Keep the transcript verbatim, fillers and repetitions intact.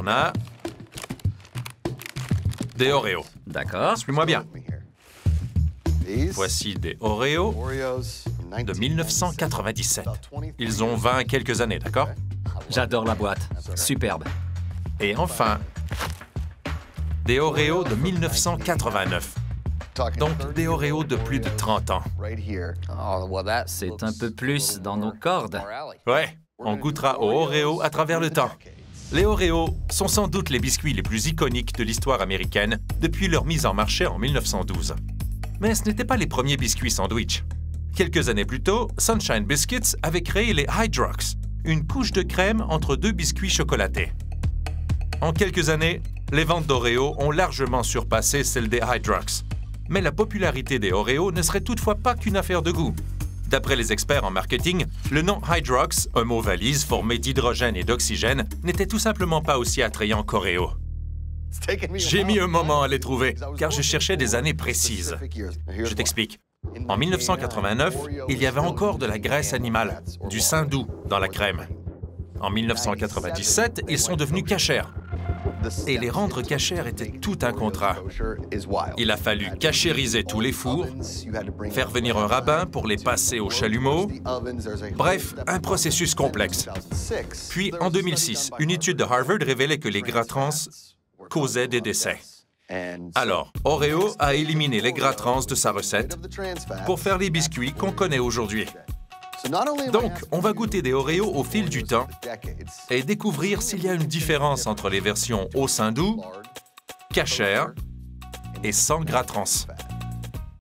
On a des Oreos. D'accord. Suis-moi bien. Voici des Oreos de mille neuf cent quatre-vingt-dix-sept. Ils ont vingt quelques années, d'accord? J'adore la boîte. Superbe. Et enfin, des Oreos de mille neuf cent quatre-vingt-neuf. Donc, des Oreos de plus de trente ans. C'est un peu plus dans nos cordes. Ouais, on goûtera aux Oreos à travers le temps. Les Oreos sont sans doute les biscuits les plus iconiques de l'histoire américaine depuis leur mise en marché en mille neuf cent douze. Mais ce n'étaient pas les premiers biscuits sandwich. Quelques années plus tôt, Sunshine Biscuits avait créé les Hydrox, une couche de crème entre deux biscuits chocolatés. En quelques années, les ventes d'Oreos ont largement surpassé celles des Hydrox. Mais la popularité des Oreos ne serait toutefois pas qu'une affaire de goût. D'après les experts en marketing, le nom Hydrox, un mot valise formé d'hydrogène et d'oxygène, n'était tout simplement pas aussi attrayant qu'Oreo. J'ai mis un moment à les trouver, car je cherchais des années précises. Je t'explique. En mille neuf cent quatre-vingt-neuf, il y avait encore de la graisse animale, du saindoux, dans la crème. En mille neuf cent quatre-vingt-dix-sept, ils sont devenus cachers. Et les rendre cachers était tout un contrat. Il a fallu cachériser tous les fours, faire venir un rabbin pour les passer au chalumeau. Bref, un processus complexe. Puis, en deux mille six, une étude de Harvard révélait que les gras trans causait des décès. Alors, Oreo a éliminé les gras trans de sa recette pour faire les biscuits qu'on connaît aujourd'hui. Donc, on va goûter des Oreos au fil du temps et découvrir s'il y a une différence entre les versions au saindoux, cachère et sans gras trans.